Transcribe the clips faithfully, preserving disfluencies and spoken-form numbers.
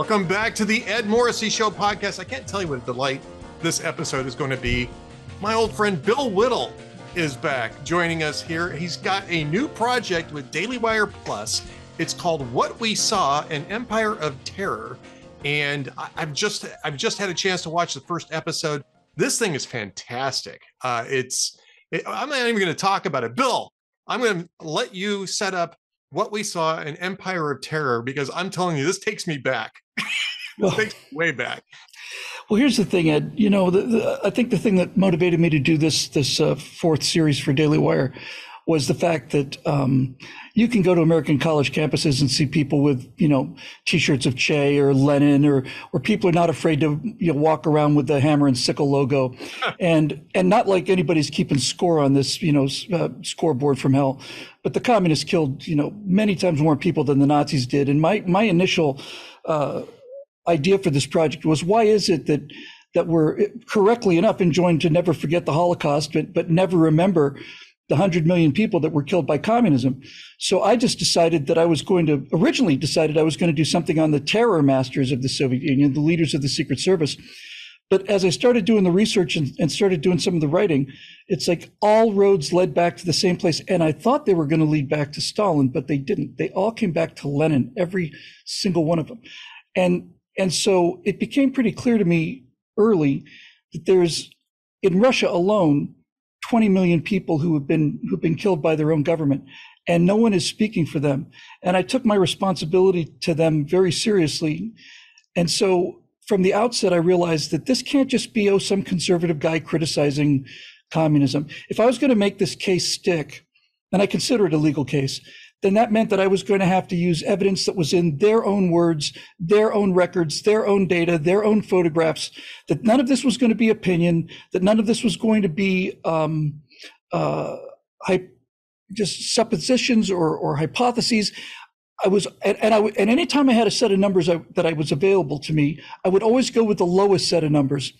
Welcome back to the Ed Morrissey Show podcast. I can't tell you what a delight this episode is going to be. My old friend Bill Whittle is back joining us here. He's got a new project with Daily Wire Plus. It's called What We Saw, An Empire of Terror. And I've just I've just had a chance to watch the first episode. This thing is fantastic. Uh, it's it, I'm not even going to talk about it. Bill, I'm going to let you set up What We Saw, An Empire of Terror, because I'm telling you, this takes me back. Well, takes me way back. Well, here's the thing, Ed. You know, the, the, I think the thing that motivated me to do this this uh, fourth series for Daily Wire was the fact that um, you can go to American college campuses and see people with, you know, T-shirts of Che or Lenin, or or people are not afraid to, you know, walk around with the hammer and sickle logo. and and not like anybody's keeping score on this, you know, uh, scoreboard from hell. But the communists killed, you know, many times more people than the Nazis did. And my, my initial uh, idea for this project was, why is it that that we're correctly enough enjoined to never forget the Holocaust, but, but never remember the one hundred million people that were killed by communism? So I just decided that I was going to, originally decided I was going to do something on the terror masters of the Soviet Union, the leaders of the Secret Service. But as I started doing the research and, and started doing some of the writing, it's like all roads led back to the same place. And I thought they were going to lead back to Stalin, but they didn't. They all came back to Lenin, every single one of them. And, and so it became pretty clear to me early that there's, in Russia alone, twenty million people who have been who've been killed by their own government, and no one is speaking for them. And I took my responsibility to them very seriously. And so from the outset, I realized that this can't just be, oh, some conservative guy criticizing communism. If I was going to make this case stick, and I consider it a legal case, then that meant that I was going to have to use evidence that was in their own words, their own records, their own data, their own photographs, that none of this was going to be opinion, that none of this was going to be um, uh, just suppositions or, or hypotheses. I was, and, and I, and anytime I had a set of numbers I, that I was available to me, I would always go with the lowest set of numbers.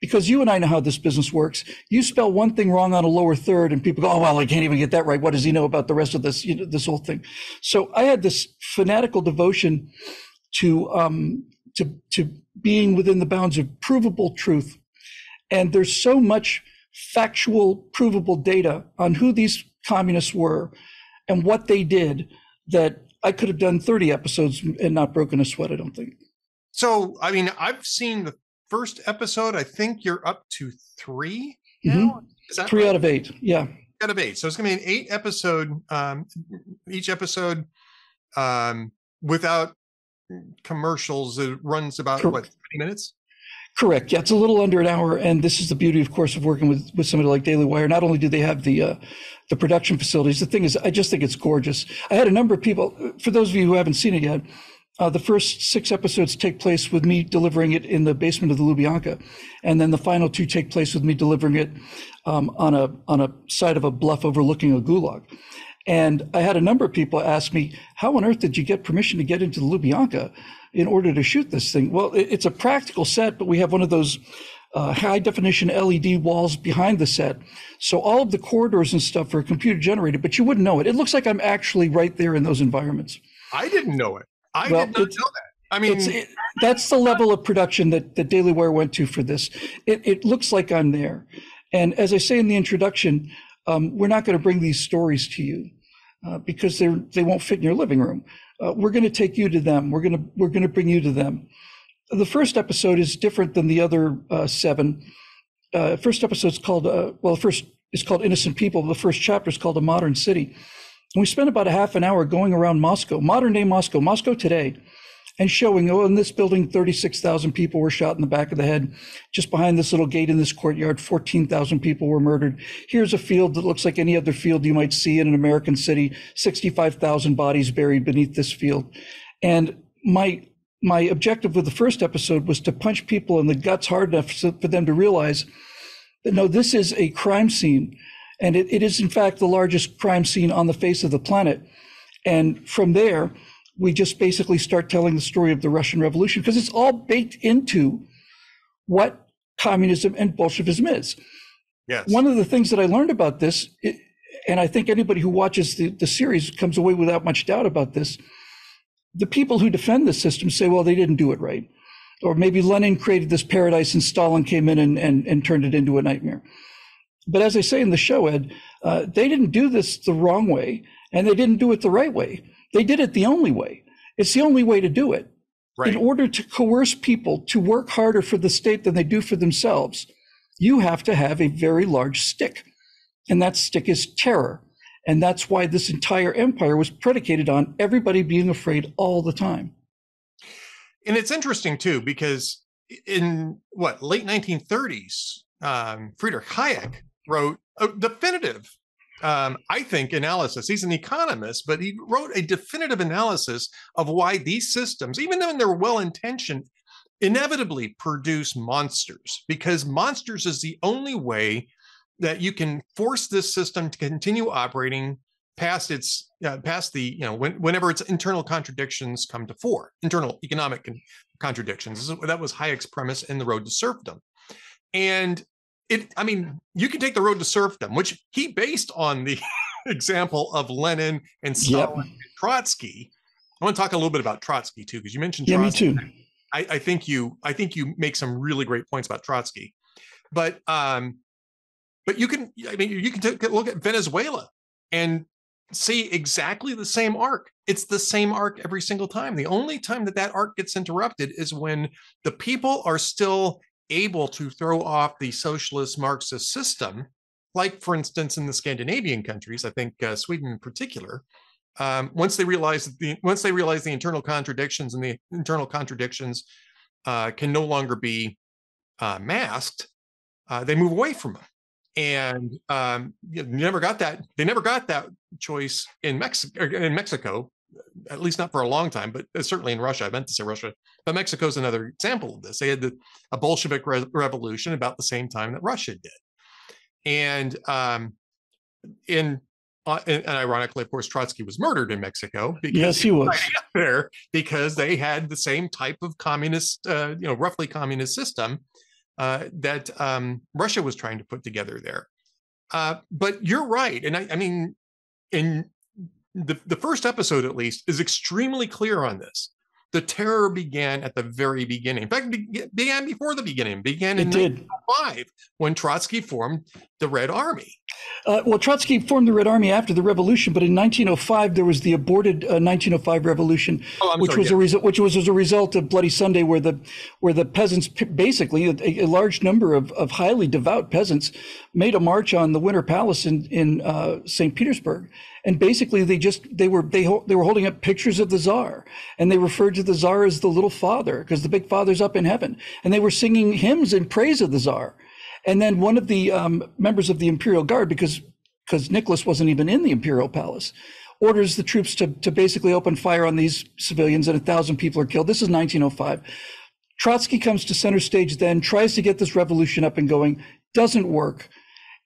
Because you and I know how this business works. You spell one thing wrong on a lower third and people go, oh, well, I can't even get that right. What does he know about the rest of this, you know, this whole thing? So I had this fanatical devotion to, um, to, to being within the bounds of provable truth. And there's so much factual, provable data on who these communists were and what they did that I could have done thirty episodes and not broken a sweat, I don't think. So, I mean, I've seen the first episode. I think you're up to three now. Mm-hmm. Is that three right? Out of eight. Yeah. Out of eight. So it's going to be an eight episode, um, each episode um, without commercials. It runs about, Correct. What, twenty minutes? Correct. Yeah, it's a little under an hour. And this is the beauty, of course, of working with, with somebody like Daily Wire. Not only do they have the uh, the production facilities, the thing is, I just think it's gorgeous. I had a number of people, for those of you who haven't seen it yet, Uh, the first six episodes take place with me delivering it in the basement of the Lubyanka, and then the final two take place with me delivering it um, on a on a side of a bluff overlooking a gulag. And I had a number of people ask me, how on earth did you get permission to get into the Lubyanka in order to shoot this thing? Well, it, it's a practical set, but we have one of those uh, high definition L E D walls behind the set. So all of the corridors and stuff are computer generated, but you wouldn't know it. It looks like I'm actually right there in those environments. I didn't know it. I well, did not know that. I mean, it, that's the level of production that, that Daily Wire went to for this. It, it looks like I'm there. And as I say in the introduction, um, we're not going to bring these stories to you uh, because they they won't fit in your living room. Uh, we're going to take you to them. We're going to we're going to bring you to them. The first episode is different than the other uh, seven. Uh, first episode's called uh, well, first it's called Innocent People. The first chapter is called A Modern City. And we spent about a half an hour going around Moscow, modern day Moscow, Moscow today, and showing, oh, in this building, thirty-six thousand people were shot in the back of the head. Just behind this little gate in this courtyard, fourteen thousand people were murdered. Here's a field that looks like any other field you might see in an American city, sixty-five thousand bodies buried beneath this field. And my my objective with the first episode was to punch people in the guts hard enough so, for them to realize that, no, this is a crime scene. And it, it is, in fact, the largest crime scene on the face of the planet. And from there, we just basically start telling the story of the Russian Revolution, because it's all baked into what communism and Bolshevism is. Yes. One of the things that I learned about this, it, and I think anybody who watches the, the series comes away without much doubt about this, the people who defend the system say, well, they didn't do it right. Or maybe Lenin created this paradise and Stalin came in and, and, and turned it into a nightmare. But as I say in the show, Ed, uh, they didn't do this the wrong way, and they didn't do it the right way. They did it the only way. It's the only way to do it. Right. In order to coerce people to work harder for the state than they do for themselves, you have to have a very large stick. And that stick is terror. And that's why this entire empire was predicated on everybody being afraid all the time. And it's interesting, too, because in what, late nineteen thirties, um, Friedrich Hayek wrote a definitive, um, I think, analysis. He's an economist, but he wrote a definitive analysis of why these systems, even though they're well-intentioned, inevitably produce monsters, because monsters is the only way that you can force this system to continue operating past its, uh, past the, you know, when, whenever its internal contradictions come to fore, internal economic contradictions. That was Hayek's premise in The Road to Serfdom. And it, I mean, you can take The Road to Serfdom, which he based on the example of Lenin and Stalin, yep, and Trotsky. I want to talk a little bit about Trotsky too, because you mentioned Trotsky. Yeah, me too. I, I think you, I think you make some really great points about Trotsky, but, um, but you can, I mean, you can take a look at Venezuela and see exactly the same arc. It's the same arc every single time. The only time that that arc gets interrupted is when the people are still able to throw off the socialist Marxist system, like, for instance, in the Scandinavian countries, I think uh, Sweden in particular. Um, once they realize that the once they realize the internal contradictions and the internal contradictions uh, can no longer be uh, masked, uh, they move away from them. And um, you never got that. They never got that choice in Mexico. In Mexico, at least not for a long time, but certainly in Russia. I meant to say Russia, but Mexico is another example of this. They had the, a Bolshevik re revolution about the same time that Russia did, and um, in uh, and, and ironically, of course, Trotsky was murdered in Mexico. Because yes, he was there because they had the same type of communist, uh, you know, roughly communist system Uh, that um, Russia was trying to put together there. Uh, but you're right. And I, I mean, in the, the first episode, at least, is extremely clear on this. The terror began at the very beginning. In fact, it began before the beginning. It began in nineteen oh five when Trotsky formed the Red Army. Uh, well, Trotsky formed the Red Army after the revolution, but in nineteen oh five, there was the aborted uh, nineteen oh five revolution, oh, which, sorry, was yeah. a result, which was as a result of Bloody Sunday, where the where the peasants, basically a, a large number of, of highly devout peasants, made a march on the Winter Palace in, in uh, Saint Petersburg. And basically, they just they were they they were holding up pictures of the Tsar, and they referred to the Tsar as the little father because the big father's up in heaven. And they were singing hymns in praise of the Tsar. And then one of the um, members of the Imperial Guard, because because Nicholas wasn't even in the Imperial Palace, orders the troops to to basically open fire on these civilians, and a thousand people are killed. This is nineteen oh five. Trotsky comes to center stage, then tries to get this revolution up and going, doesn't work,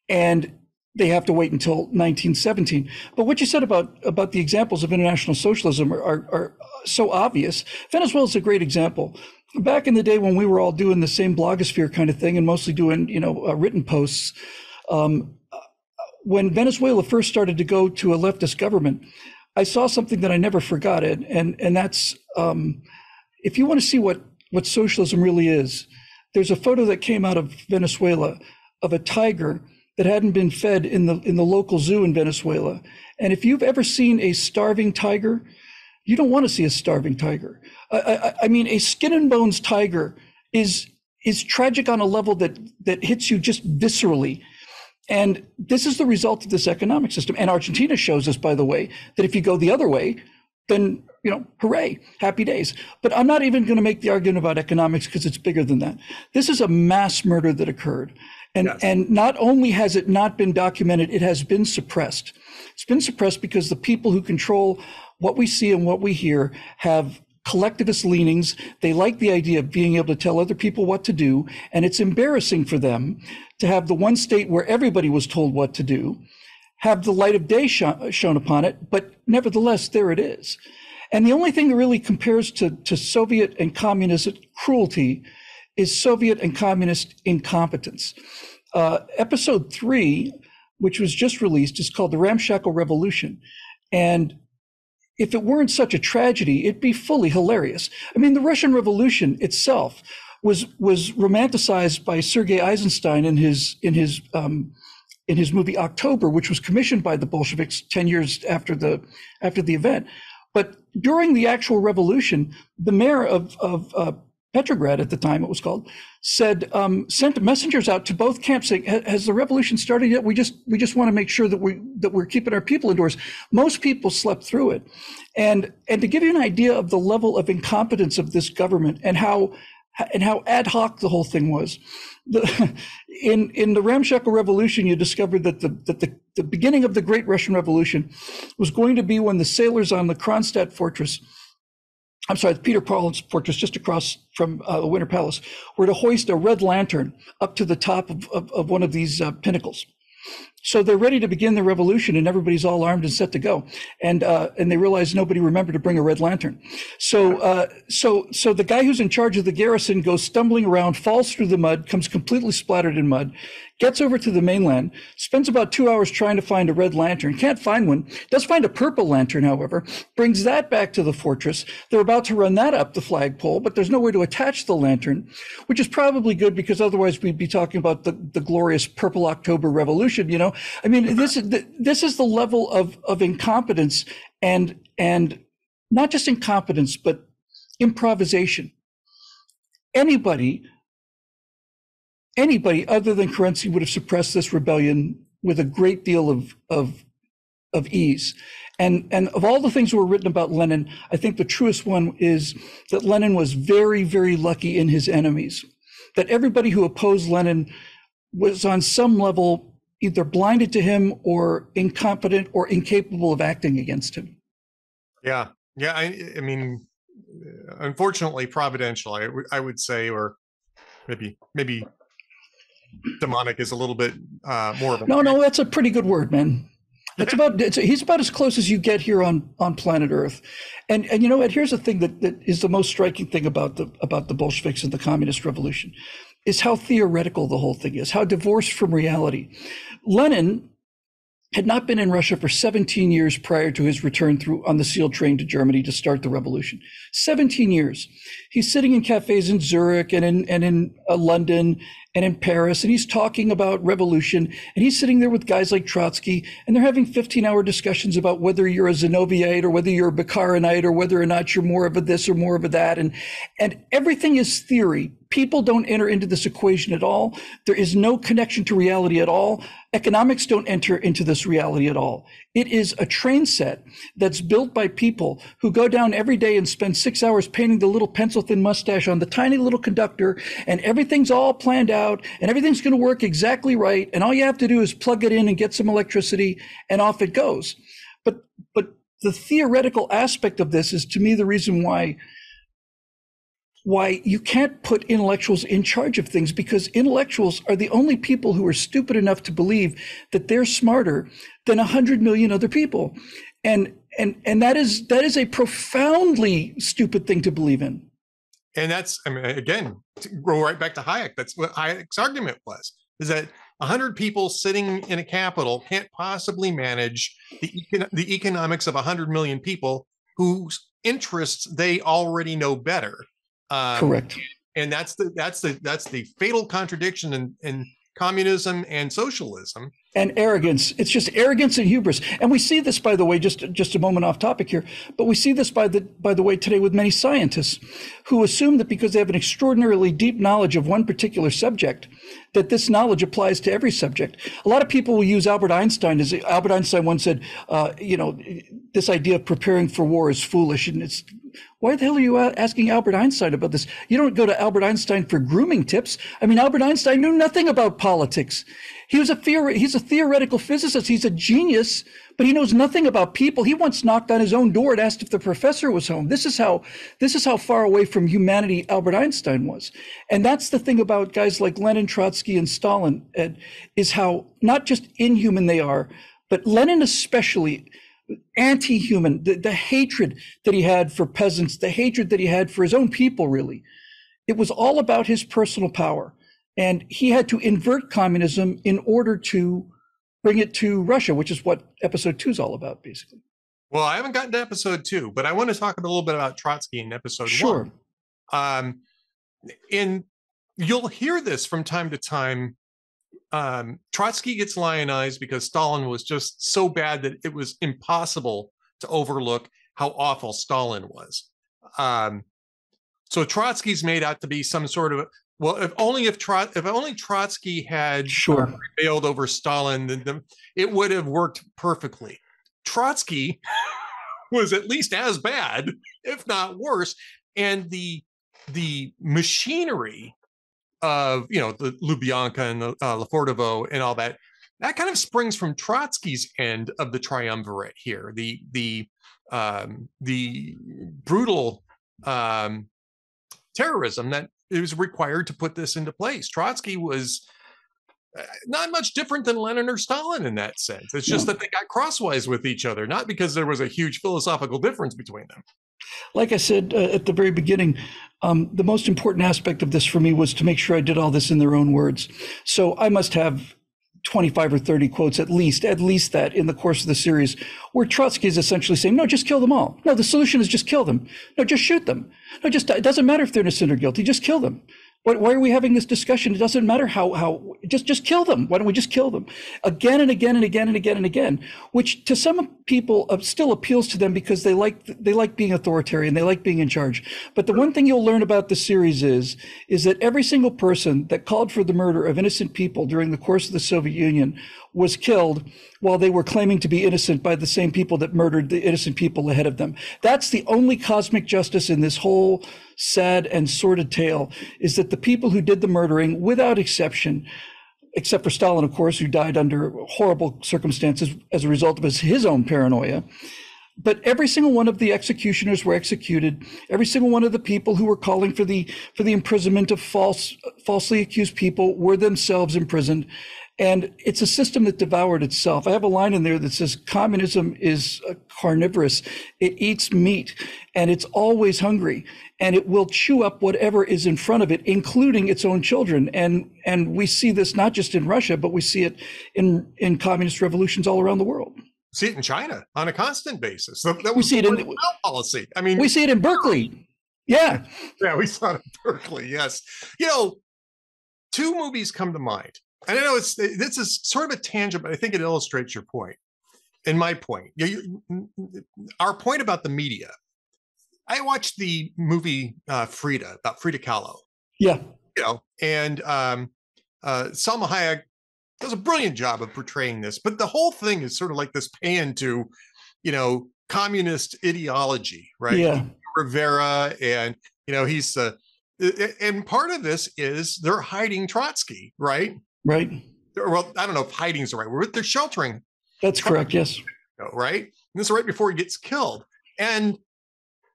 and they have to wait until nineteen seventeen. But what you said about about the examples of international socialism are, are, are so obvious. Venezuela is a great example. Back in the day when we were all doing the same blogosphere kind of thing and mostly doing, you know, uh, written posts, um, when Venezuela first started to go to a leftist government, I saw something that I never forgot it. And, and that's, um, if you want to see what, what socialism really is, there's a photo that came out of Venezuela of a tiger that hadn't been fed in the in the local zoo in Venezuela. And if you've ever seen a starving tiger, you don't want to see a starving tiger. I, I, I mean, a skin and bones tiger is is tragic on a level that that hits you just viscerally. And this is the result of this economic system. And Argentina shows us, by the way, that if you go the other way, then, you know, hooray, happy days. But I'm not even going to make the argument about economics because it's bigger than that. This is a mass murder that occurred. And, yes. and not only has it not been documented, it has been suppressed. It's been suppressed because the people who control what we see and what we hear have collectivist leanings. They like the idea of being able to tell other people what to do. And it's embarrassing for them to have the one state where everybody was told what to do, have the light of day sh shone upon it. But nevertheless, there it is. And the only thing that really compares to, to Soviet and communist cruelty is Soviet and communist incompetence. Uh, episode three, which was just released, is called The Ramshackle Revolution. And if it weren't such a tragedy, it'd be fully hilarious. I mean, the Russian Revolution itself was was romanticized by Sergei Eisenstein in his in his um, in his movie October, which was commissioned by the Bolsheviks ten years after the after the event. But during the actual revolution, the mayor of of uh, Petrograd at the time it was called said um, sent messengers out to both camps saying, "Has the revolution started yet? We just we just want to make sure that we that we're keeping our people indoors." Most people slept through it, and and to give you an idea of the level of incompetence of this government and how and how ad hoc the whole thing was. The, in in the ramshackle revolution, you discovered that the that the, the beginning of the Great Russian Revolution was going to be when the sailors on the Kronstadt fortress. I'm sorry, the Peter Paul's fortress, just across from uh, the Winter Palace, were to hoist a red lantern up to the top of, of, of one of these uh, pinnacles. So they're ready to begin the revolution, and everybody's all armed and set to go. And uh, and they realize nobody remembered to bring a red lantern. So uh, so so the guy who's in charge of the garrison goes stumbling around, falls through the mud, comes completely splattered in mud, gets over to the mainland, spends about two hours trying to find a red lantern, can't find one, does find a purple lantern, however, brings that back to the fortress. They're about to run that up the flagpole, but there's no way to attach the lantern, which is probably good because otherwise we'd be talking about the, the glorious Purple October Revolution, you know? I mean, this is the, this is the level of of incompetence and and not just incompetence, but improvisation. Anybody, anybody other than Kerensky would have suppressed this rebellion with a great deal of of of ease. And and of all the things that were written about Lenin, I think the truest one is that Lenin was very, very lucky in his enemies. That everybody who opposed Lenin was on some level either blinded to him or incompetent or incapable of acting against him. Yeah. Yeah. I, I mean, unfortunately, providential, I, I would say, or maybe, maybe demonic is a little bit uh, more of a. No, no, that's a pretty good word, man. That's about, it's, he's about as close as you get here on, on planet Earth. And, and you know what, here's the thing that, that is the most striking thing about the, about the Bolsheviks and the communist revolution. Is how theoretical the whole thing is, how divorced from reality. Lenin had not been in Russia for seventeen years prior to his return through on the SEAL train to Germany to start the revolution. seventeen years. He's sitting in cafes in Zurich and in, and in uh, London and in Paris, and he's talking about revolution, and he's sitting there with guys like Trotsky, and they're having fifteen hour discussions about whether you're a Zinovievite or whether you're a Bukharinite or whether or not you're more of a this or more of a that. And, and everything is theory. People don't enter into this equation at all. There is no connection to reality at all. Economics don't enter into this reality at all. It is a train set that's built by people who go down every day and spend six hours painting the little pencil-thin mustache on the tiny little conductor, and everything's all planned out, and everything's going to work exactly right, and all you have to do is plug it in and get some electricity, and off it goes. But, but the theoretical aspect of this is, to me, the reason why why you can't put intellectuals in charge of things, because intellectuals are the only people who are stupid enough to believe that they're smarter than one hundred million other people. And and and that is that is a profoundly stupid thing to believe in. And that's, I mean, again, to go right back to Hayek, that's what Hayek's argument was, is that one hundred people sitting in a capital can't possibly manage the, econ the economics of one hundred million people whose interests they already know better. Um, Correct, and that's the that's the that's the fatal contradiction in, in communism and socialism and arrogance. It's just arrogance and hubris, and we see this, by the way, just just a moment off topic here, but we see this by the by the way today with many scientists who assume that because they have an extraordinarily deep knowledge of one particular subject, that this knowledge applies to every subject. A lot of people will use Albert Einstein as Albert Einstein once said, uh, you know, this idea of preparing for war is foolish, and it's. Why the hell are you asking Albert Einstein about this? You don't go to Albert Einstein for grooming tips. I mean, Albert Einstein knew nothing about politics. He was a theory. He's a theoretical physicist. He's a genius, but he knows nothing about people. He once knocked on his own door and asked if the professor was home. This is how this is how far away from humanity Albert Einstein was. And that's the thing about guys like Lenin, Trotsky, and Stalin, Ed, is how not just inhuman they are, but Lenin especially. Anti-human, the, the hatred that he had for peasants, the hatred that he had for his own people, really. It was all about his personal power. And he had to invert communism in order to bring it to Russia, which is what episode two is all about, basically. Well, I haven't gotten to episode two, but I want to talk a little bit about Trotsky in episode sure. one. Um, and you'll hear this from time to time. Um, Trotsky gets lionized because Stalin was just so bad that it was impossible to overlook how awful Stalin was. Um, so Trotsky's made out to be some sort of, well, if only if, Trot, if only Trotsky had sure. prevailed over Stalin, then the, it would have worked perfectly. Trotsky was at least as bad, if not worse. And the the machinery of, you know, the Lubyanka and the uh, Lefortovo and all that, that kind of springs from Trotsky's end of the triumvirate here. The the um, the brutal um, terrorism that is required to put this into place. Trotsky was not much different than Lenin or Stalin in that sense. It's just no. that they got crosswise with each other, not because there was a huge philosophical difference between them. Like I said uh, at the very beginning, um, the most important aspect of this for me was to make sure I did all this in their own words. So I must have twenty-five or thirty quotes at least, at least that in the course of the series, where Trotsky is essentially saying, no, just kill them all. No, the solution is just kill them. No, just shoot them. No, just, it doesn't matter if they're innocent or guilty, just kill them. Why are we having this discussion? It doesn't matter how, how, just, just kill them. Why don't we just kill them again and again and again and again and again, which to some people still appeals to them because they like, they like being authoritarian. They like being in charge. But the one thing you'll learn about the series is, is that every single person that called for the murder of innocent people during the course of the Soviet Union was killed while they were claiming to be innocent by the same people that murdered the innocent people ahead of them. That's the only cosmic justice in this whole sad and sordid tale, is that the people who did the murdering, without exception, except for Stalin, of course, who died under horrible circumstances as a result of his, his own paranoia, but every single one of the executioners were executed. Every single one of the people who were calling for the for the imprisonment of false, falsely accused people were themselves imprisoned. And it's a system that devoured itself. I have a line in there that says communism is carnivorous. It eats meat and it's always hungry, and it will chew up whatever is in front of it, including its own children. And and we see this not just in Russia, but we see it in, in communist revolutions all around the world. See it in China on a constant basis. That, that we see it in policy. I mean, we see it in Berkeley. Yeah. Yeah, we saw it in Berkeley. Yes. You know, two movies come to mind. I don't know, it's, this is sort of a tangent, but I think it illustrates your point and my point. You, you, our point about the media. I watched the movie uh, Frida, about Frida Kahlo. Yeah. You know, and um, uh, Salma Hayek does a brilliant job of portraying this, but the whole thing is sort of like this pan to, you know, communist ideology, right? Yeah. Rivera, and, you know, he's the, uh, and part of this is they're hiding Trotsky, right? Right. Well, I don't know if hiding is the right word. They're sheltering. That's correct. Yes. Right. And this is right before he gets killed. And,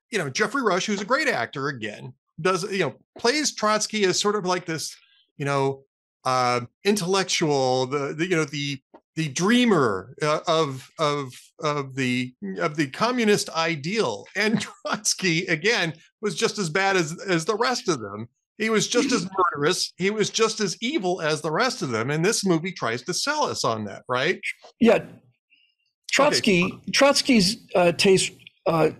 you know, Jeffrey Rush, who's a great actor again, does, you know, plays Trotsky as sort of like this, you know, uh, intellectual, the, the, you know, the, the dreamer uh, of, of, of the, of the communist ideal. And Trotsky, again, was just as bad as, as the rest of them. He was just as murderous. He was just as evil as the rest of them. And this movie tries to sell us on that, right? Yeah. Trotsky, okay. Trotsky's uh, taste, uh,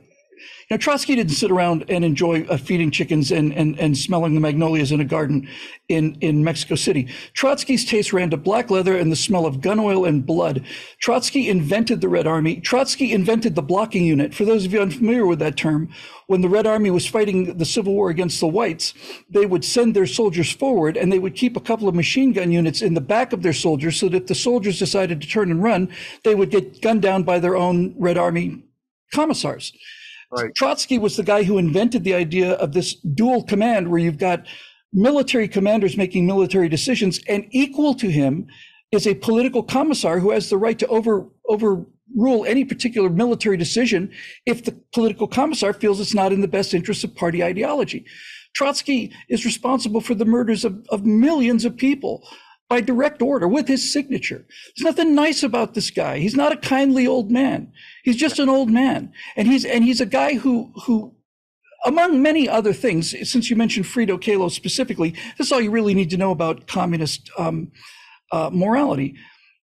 you know, Trotsky didn't sit around and enjoy uh, feeding chickens and, and, and smelling the magnolias in a garden in, in Mexico City. Trotsky's taste ran to black leather and the smell of gun oil and blood. Trotsky invented the Red Army. Trotsky invented the blocking unit. For those of you unfamiliar with that term, when the Red Army was fighting the Civil War against the whites, they would send their soldiers forward and they would keep a couple of machine gun units in the back of their soldiers so that if the soldiers decided to turn and run, they would get gunned down by their own Red Army commissars. Right. Trotsky was the guy who invented the idea of this dual command where you've got military commanders making military decisions, and equal to him is a political commissar who has the right to over overrule any particular military decision if the political commissar feels it's not in the best interest of party ideology. Trotsky is responsible for the murders of, of millions of people by direct order with his signature. There's nothing nice about this guy. He's not a kindly old man. He's just an old man. And he's and he's a guy who who among many other things, since you mentioned Frida Kahlo specifically, this is all you really need to know about communist um, uh, morality.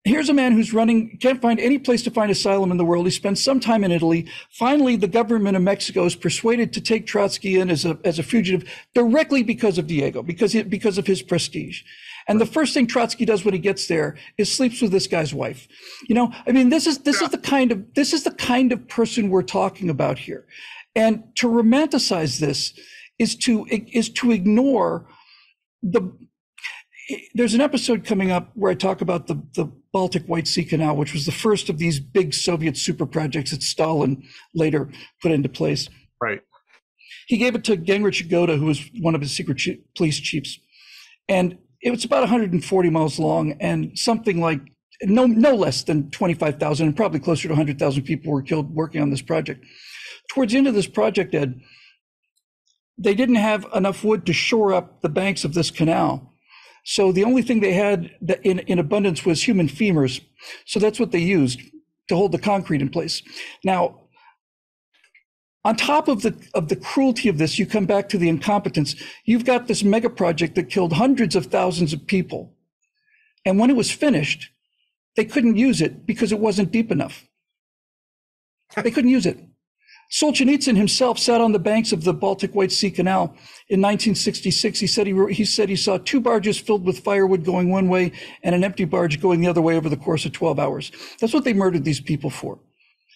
Here's a man who's running, can't find any place to find asylum in the world. He spends some time in Italy. Finally, the government of Mexico is persuaded to take Trotsky in as a, as a fugitive directly because of Diego, because, he, because of his prestige. And the first thing Trotsky does when he gets there is sleeps with this guy's wife. You know, I mean, this is, this yeah. is the kind of, this is the kind of person we're talking about here. And to romanticize this is to, is to ignore the, there's an episode coming up where I talk about the, the Baltic White Sea Canal, which was the first of these big Soviet super projects that Stalin later put into place. Right. He gave it to Gingrich Goda, who was one of his secret chief, police chiefs. And it was about one hundred forty miles long, and something like no, no less than twenty-five thousand and probably closer to one hundred thousand people were killed working on this project. Towards the end of this project, Ed, they didn't have enough wood to shore up the banks of this canal. So the only thing they had in, in abundance was human femurs. So that's what they used to hold the concrete in place. Now, on top of the of the cruelty of this, you come back to the incompetence. You've got this mega project that killed hundreds of thousands of people. And when it was finished, they couldn't use it because it wasn't deep enough. They couldn't use it. Solzhenitsyn himself sat on the banks of the Baltic White Sea Canal in nineteen sixty-six. He said he, he said he saw two barges filled with firewood going one way and an empty barge going the other way over the course of twelve hours. That's what they murdered these people for.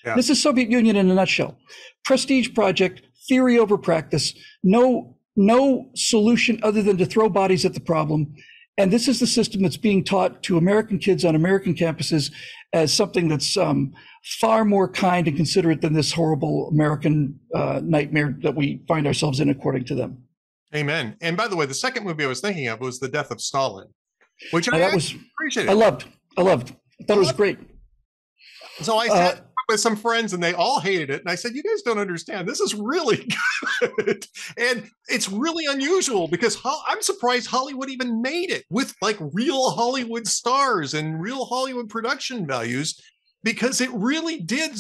Yeah. This is Soviet Union in a nutshell. Prestige project, theory over practice, no, no solution other than to throw bodies at the problem. And this is the system that's being taught to American kids on American campuses as something that's um, far more kind and considerate than this horrible American uh, nightmare that we find ourselves in, according to them. Amen. And by the way, the second movie I was thinking of was The Death of Stalin, which I that was, appreciated. I loved. I loved. I thought I it was great. It. So I said. Uh, with some friends, and they all hated it. And I said, you guys don't understand. This is really good. And it's really unusual because ho- I'm surprised Hollywood even made it with like real Hollywood stars and real Hollywood production values, because it really did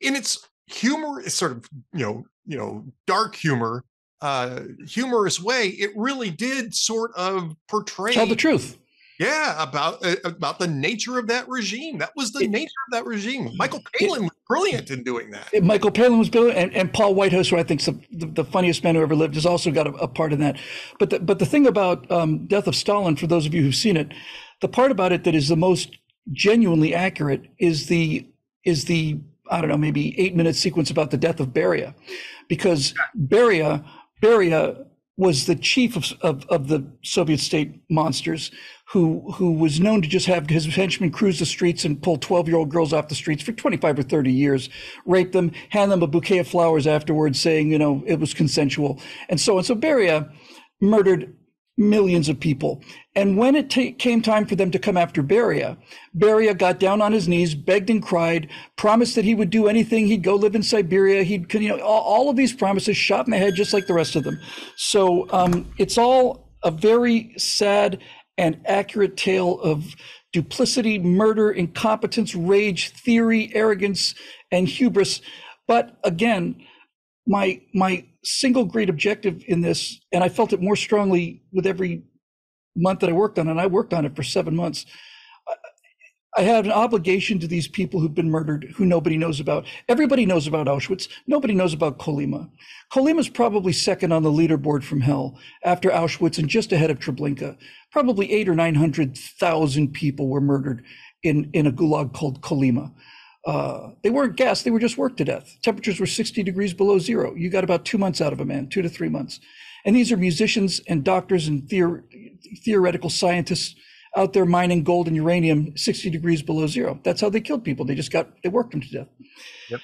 in its humor, its sort of, you know, you know, dark humor, uh, humorous way. It really did sort of portray. Tell the truth. Yeah, about uh, about the nature of that regime. That was the it, nature of that regime. Michael Palin it, was brilliant in doing that. It, Michael Palin was brilliant, and, and Paul Whitehouse, who I think is the, the funniest man who ever lived, has also got a, a part in that. But the, but the thing about um, Death of Stalin, for those of you who've seen it, the part about it that is the most genuinely accurate is the is the I don't know, maybe eight minute sequence about the death of Beria, because Beria Beria. was the chief of, of, of the Soviet state monsters, who who was known to just have his henchmen cruise the streets and pull twelve-year-old girls off the streets for twenty-five or thirty years, rape them, hand them a bouquet of flowers afterwards, saying, you know, it was consensual, and so on. So Beria murdered millions of people. And when it t- came time for them to come after Beria, Beria got down on his knees, begged and cried, promised that he would do anything. He'd go live in Siberia. He'd, you know, all, all of these promises shot in the head, just like the rest of them. So um, it's all a very sad and accurate tale of duplicity, murder, incompetence, rage, theory, arrogance, and hubris. But again, my, my, single great objective in this, and I felt it more strongly with every month that I worked on it, and I worked on it for seven months. I had an obligation to these people who've been murdered, who nobody knows about. Everybody knows about Auschwitz. Nobody knows about Kolyma. Kolyma's probably second on the leaderboard from hell after Auschwitz and just ahead of Treblinka. Probably eight or nine hundred thousand people were murdered in, in a gulag called Kolyma. Uh, they weren't gassed. They were just worked to death. Temperatures were sixty degrees below zero. You got about two months out of a man, two to three months. And these are musicians and doctors and theor- theoretical scientists out there mining gold and uranium, sixty degrees below zero. That's how they killed people. They just got, they worked them to death. Yep.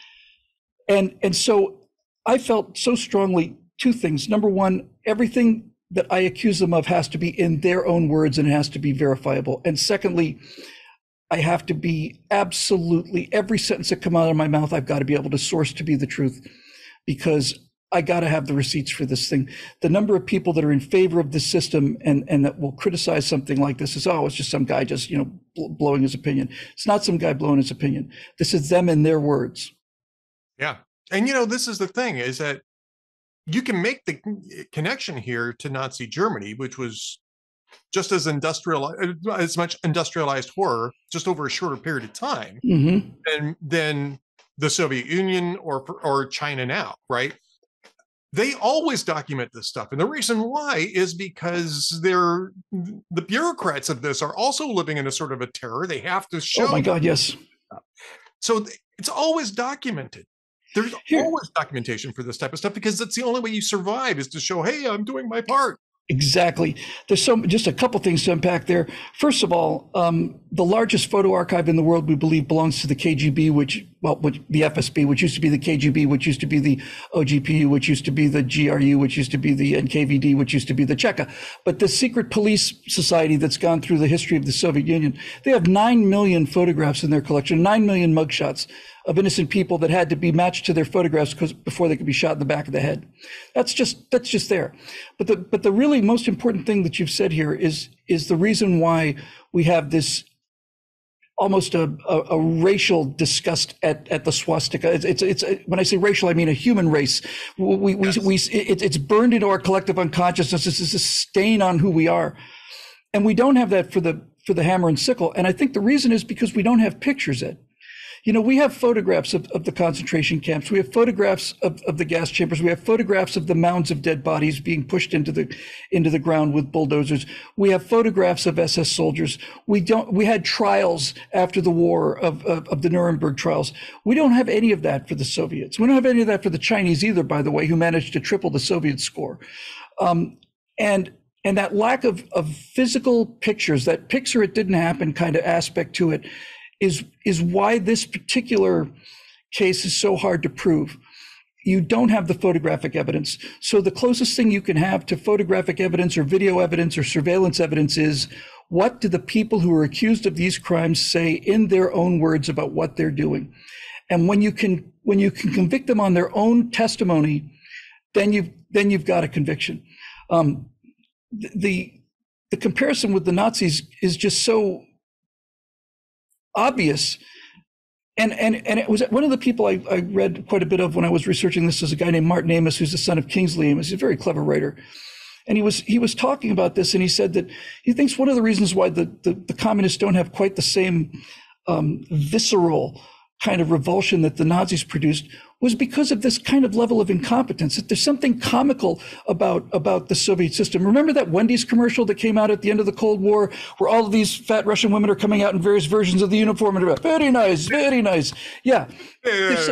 And, and so I felt so strongly two things. Number one, everything that I accuse them of has to be in their own words and it has to be verifiable. And secondly, I have to be absolutely, every sentence that comes out of my mouth, I've got to be able to source to be the truth, because I got to have the receipts for this thing. The number of people that are in favor of this system and, and that will criticize something like this is, oh, it's just some guy just, you know, bl- blowing his opinion. It's not some guy blowing his opinion. This is them in their words. Yeah. And, you know, this is the thing, is that you can make the connection here to Nazi Germany, which was just as industrial, as much industrialized horror, just over a shorter period of time, mm-hmm. than, than the Soviet Union or or China now, right? They always document this stuff. And the reason why is because they're the bureaucrats of this are also living in a sort of a terror. They have to show. Oh my God, yes. So it's always documented. There's Here. always documentation for this type of stuff, because that's the only way you survive, is to show, hey, I'm doing my part. Exactly. There's some, just a couple things to unpack there. First of all, um, the largest photo archive in the world, we believe, belongs to the K G B, which, well, which, the F S B, which used to be the K G B, which used to be the O G P U, which used to be the G R U, which used to be the N K V D, which used to be the Cheka. But the secret police society that's gone through the history of the Soviet Union, they have nine million photographs in their collection, nine million mugshots of innocent people that had to be matched to their photographs because before they could be shot in the back of the head. That's just, that's just there. But the, but the really most important thing that you've said here is, is the reason why we have this almost a, a, a racial disgust at, at the swastika. It's, it's, it's a, when I say racial, I mean a human race. We, we, yes. we, it, it's burned into our collective unconsciousness. This is a stain on who we are. And we don't have that for the, for the hammer and sickle. And I think the reason is because we don't have pictures Ed. You know, we have photographs of, of the concentration camps. We have photographs of, of the gas chambers. We have photographs of the mounds of dead bodies being pushed into the into the ground with bulldozers. We have photographs of S S soldiers. We don't. We had trials after the war of, of, of the Nuremberg trials. We don't have any of that for the Soviets. We don't have any of that for the Chinese either, by the way, who managed to triple the Soviet score. Um, and and that lack of, of physical pictures, that picture it didn't happen kind of aspect to it, is is why this particular case is so hard to prove. You don't have the photographic evidence. So the closest thing you can have to photographic evidence or video evidence or surveillance evidence is, what do the people who are accused of these crimes say in their own words about what they're doing? And when you can when you can convict them on their own testimony, then you've then you've got a conviction. Um, the the comparison with the Nazis is just so obvious. And, and, and it was one of the people I, I read quite a bit of when I was researching this is a guy named Martin Amis, who's the son of Kingsley Amis. He's a very clever writer. And he was, he was talking about this, and he said that he thinks one of the reasons why the, the, the communists don't have quite the same um, visceral kind of revulsion that the Nazis produced was because of this kind of level of incompetence. That there's something comical about, about the Soviet system. Remember that Wendy's commercial that came out at the end of the Cold War, where all of these fat Russian women are coming out in various versions of the uniform and about, very nice, very nice. Yeah. There's,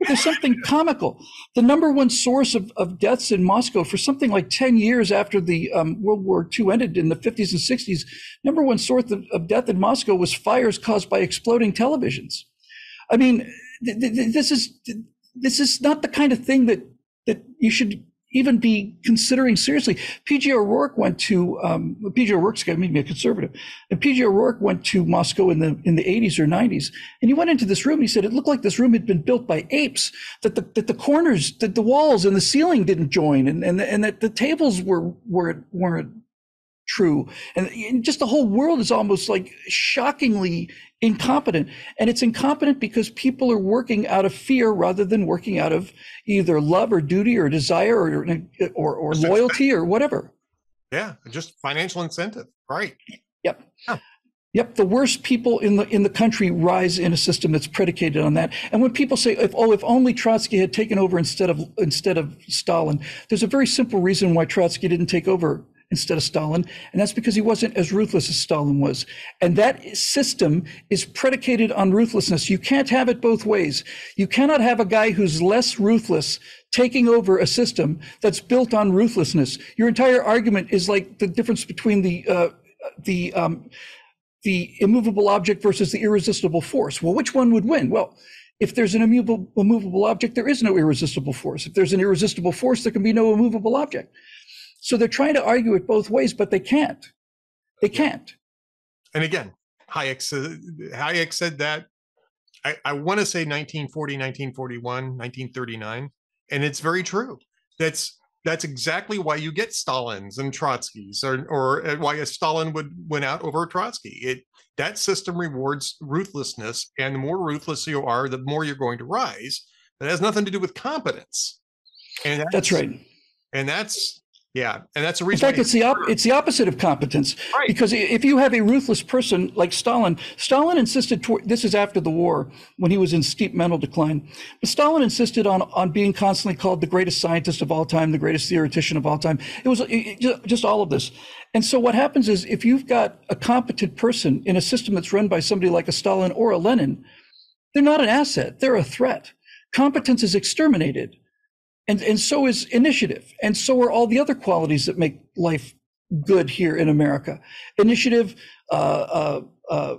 there's something comical. The number one source of, of deaths in Moscow for something like ten years after the um, World War Two ended in the fifties and sixties, number one source of, of death in Moscow was fires caused by exploding televisions. I mean, th th this is th this is not the kind of thing that that you should even be considering seriously. P J O'Rourke went to um, P J O'Rourke's guy, made me a conservative, and P J O'Rourke went to Moscow in the in the eighties or nineties, and he went into this room. And he said it looked like this room had been built by apes. That the that the corners, that the walls and the ceiling didn't join, and and the, and that the tables were were weren't true, and, and just the whole world is almost like shockingly incompetent. And it's incompetent because people are working out of fear rather than working out of either love or duty or desire or or, or loyalty or whatever. Yeah, just financial incentive, right? Yep. Yeah. Yep. The worst people in the in the country rise in a system that's predicated on that. And when people say, if, "Oh, if only Trotsky had taken over instead of instead of Stalin," there's a very simple reason why Trotsky didn't take over instead of Stalin, and that's because he wasn't as ruthless as Stalin was. And that system is predicated on ruthlessness. You can't have it both ways. You cannot have a guy who's less ruthless taking over a system that's built on ruthlessness. Your entire argument is like the difference between the uh, the um, the immovable object versus the irresistible force. Well, which one would win? Well, if there's an immovable, immovable object, there is no irresistible force. If there's an irresistible force, there can be no immovable object. So they're trying to argue it both ways, but they can't. They can't. And again, Hayek, Hayek said that, I, I want to say nineteen forty, nineteen forty-one, nineteen thirty-nine. And it's very true. That's that's exactly why you get Stalins and Trotskys, or, or why a Stalin would win out over a Trotsky. It, that system rewards ruthlessness. And the more ruthless you are, the more you're going to rise. That has nothing to do with competence. And that's, that's right. And that's Yeah, and that's the reason. In fact, it's the op- it's the opposite of competence, right? Because if you have a ruthless person like Stalin, Stalin insisted toward, this is after the war when he was in steep mental decline. But Stalin insisted on on being constantly called the greatest scientist of all time, the greatest theoretician of all time. It was it, just all of this. And so what happens is if you've got a competent person in a system that's run by somebody like a Stalin or a Lenin, they're not an asset; they're a threat. Competence is exterminated. And, and so is initiative. And so are all the other qualities that make life good here in America. Initiative, uh, uh, uh,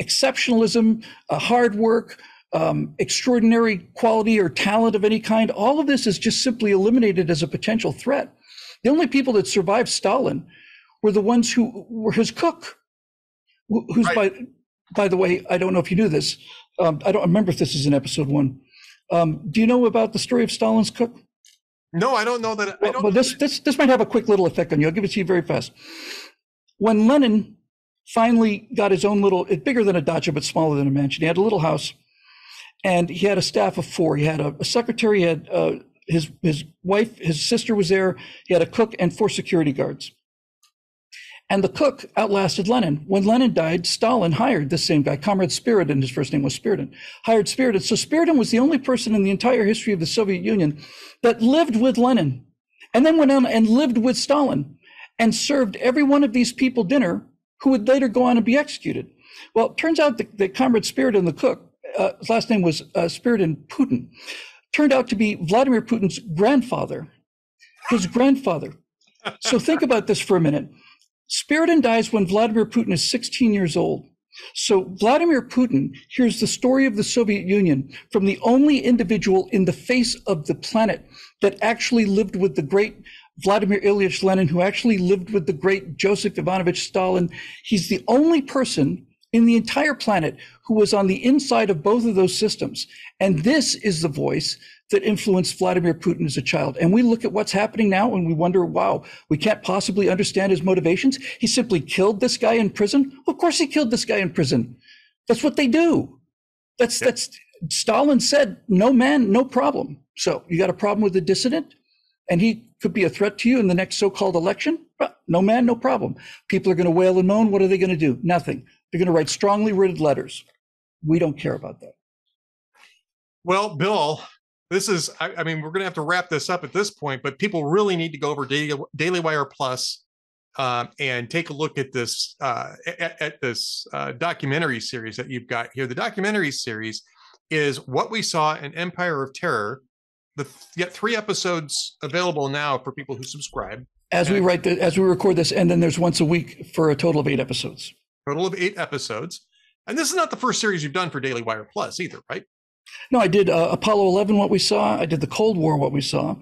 exceptionalism, uh, hard work, um, extraordinary quality or talent of any kind. All of this is just simply eliminated as a potential threat. The only people that survived Stalin were the ones who were his cook, who's right. by, by the way, I don't know if you knew this. Um, I don't remember if this is in episode one. Um, do you know about the story of Stalin's cook? No, I don't know that. I don't well, well, this this this might have a quick little effect on you. I'll give it to you very fast. When Lenin finally got his own little, it's bigger than a dacha, but smaller than a mansion. He had a little house, and he had a staff of four. He had a, a secretary, he had uh, his his wife, his sister was there. He had a cook and four security guards. And the cook outlasted Lenin. When Lenin died, Stalin hired this same guy, Comrade Spiridon, his first name was Spiridon, hired Spiridon. So Spiridon was the only person in the entire history of the Soviet Union that lived with Lenin and then went on and lived with Stalin and served every one of these people dinner who would later go on and be executed. Well, it turns out that, that Comrade Spiridon, the cook, uh, his last name was uh, Spiridon Putin, turned out to be Vladimir Putin's grandfather, his grandfather. So think about this for a minute. Spiridon dies when Vladimir Putin is sixteen years old. So Vladimir Putin hears the story of the Soviet Union from the only individual in the face of the planet that actually lived with the great Vladimir Ilyich Lenin, who actually lived with the great Joseph Ivanovich Stalin. He's the only person in the entire planet who was on the inside of both of those systems. And this is the voice that influenced Vladimir Putin as a child. And we look at what's happening now and we wonder, wow, we can't possibly understand his motivations. He simply killed this guy in prison. Of course he killed this guy in prison. That's what they do. That's, yeah. that's, Stalin said, no man, no problem. So you got a problem with the dissident and he could be a threat to you in the next so-called election. No man, no problem. People are going to wail and moan. What are they going to do? Nothing. They're going to write strongly worded letters. We don't care about that. Well, Bill, This is, I, I mean, we're going to have to wrap this up at this point, but people really need to go over Daily, Daily Wire Plus um, and take a look at this uh, at, at this uh, documentary series that you've got here. The documentary series is What We Saw, An Empire of Terror. The you got three episodes available now for people who subscribe. As and we write, the, as we record this, and then there's once a week for a total of eight episodes. Total of eight episodes. And this is not the first series you've done for Daily Wire Plus either, right? No, I did uh, Apollo eleven, What We Saw. I did the Cold War, What We Saw.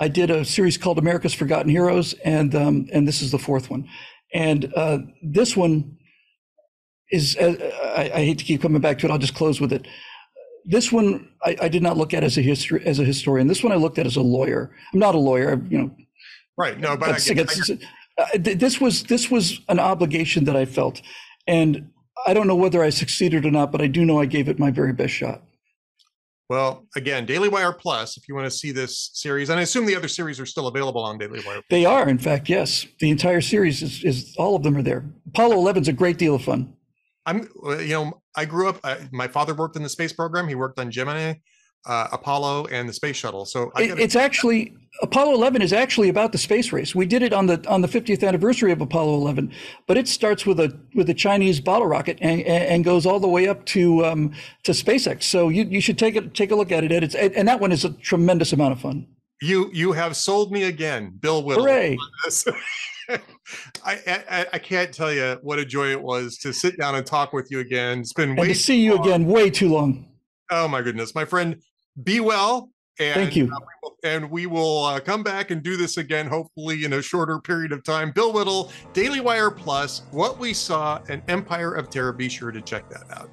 I did a series called America's Forgotten Heroes, and um, and this is the fourth one. And uh, this one is, uh, I, I hate to keep coming back to it. I'll just close with it. This one I, I did not look at as a history as a historian. This one I looked at as a lawyer. I'm not a lawyer, you know. Right. No, but, but I get, against, I get. Uh, this was this was an obligation that I felt, and I don't know whether I succeeded or not, but I do know I gave it my very best shot. Well, again, Daily Wire Plus, if you want to see this series, and I assume the other series are still available on Daily Wire Plus. They are, in fact, yes. The entire series is, is all of them are there. Apollo eleven is a great deal of fun. I'm, you know, I grew up, uh, my father worked in the space program. He worked on Gemini, uh, Apollo, and the space shuttle. So I gotta- it's actually, Apollo eleven is actually about the space race. We did it on the on the fiftieth anniversary of Apollo eleven, but it starts with a with a Chinese bottle rocket and and goes all the way up to um, to SpaceX. So you you should take it take a look at it, Ed. It's, and that one is a tremendous amount of fun. You you have sold me again, Bill Whittle. Hooray. I, I I can't tell you what a joy it was to sit down and talk with you again. It's been way and to see you long. again, way too long. Oh my goodness, my friend. Be well. And, Thank you. Uh, we will, and we will uh, come back and do this again, hopefully in a shorter period of time. Bill Whittle, Daily Wire Plus, What We Saw, An Empire of Terror. Be sure to check that out.